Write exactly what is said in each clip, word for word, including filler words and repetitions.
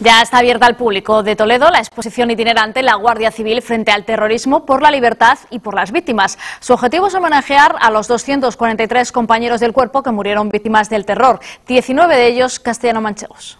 Ya está abierta al público de Toledo la exposición itinerante La Guardia Civil frente al terrorismo por la libertad y por las víctimas. Su objetivo es homenajear a los doscientos cuarenta y tres compañeros del cuerpo que murieron víctimas del terror, diecinueve de ellos castellano-manchegos.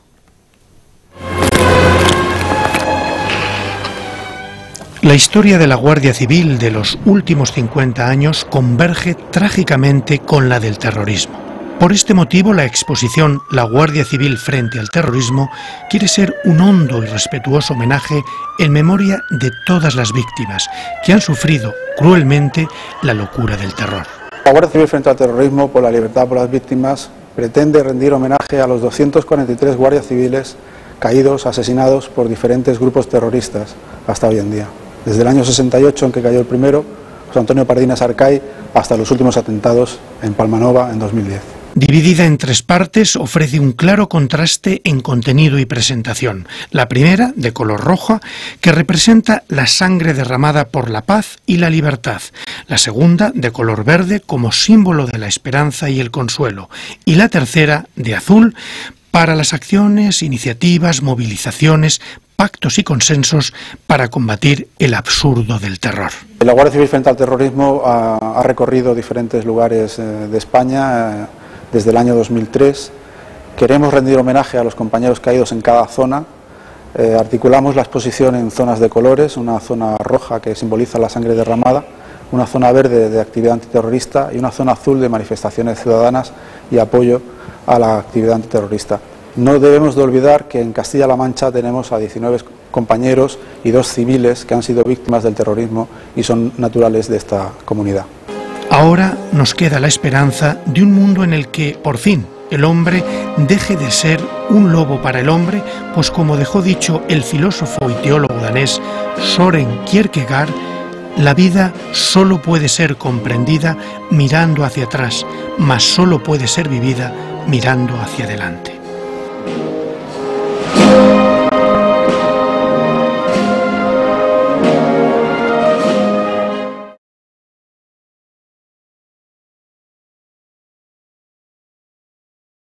La historia de la Guardia Civil de los últimos cincuenta años converge trágicamente con la del terrorismo. Por este motivo, la exposición La Guardia Civil frente al terrorismo quiere ser un hondo y respetuoso homenaje en memoria de todas las víctimas que han sufrido cruelmente la locura del terror. La Guardia Civil frente al terrorismo por la libertad por las víctimas pretende rendir homenaje a los doscientos cuarenta y tres guardias civiles caídos, asesinados por diferentes grupos terroristas hasta hoy en día. Desde el año sesenta y ocho, en que cayó el primero, José Antonio Pardinas Arcay, hasta los últimos atentados en Palmanova en dos mil diez. Dividida en tres partes, ofrece un claro contraste en contenido y presentación. La primera, de color roja, que representa la sangre derramada por la paz y la libertad. La segunda, de color verde, como símbolo de la esperanza y el consuelo. Y la tercera, de azul, para las acciones, iniciativas, movilizaciones, pactos y consensos para combatir el absurdo del terror. La Guardia Civil frente al terrorismo ha, ha recorrido diferentes lugares de España desde el año dos mil tres. Queremos rendir homenaje a los compañeros caídos en cada zona. Eh, articulamos la exposición en zonas de colores, una zona roja que simboliza la sangre derramada, una zona verde de actividad antiterrorista y una zona azul de manifestaciones ciudadanas y apoyo a la actividad antiterrorista. No debemos de olvidar que en Castilla-La Mancha tenemos a diecinueve compañeros y dos civiles que han sido víctimas del terrorismo y son naturales de esta comunidad. Ahora nos queda la esperanza de un mundo en el que, por fin, el hombre deje de ser un lobo para el hombre, pues como dejó dicho el filósofo y teólogo danés Søren Kierkegaard, la vida solo puede ser comprendida mirando hacia atrás, mas solo puede ser vivida mirando hacia adelante.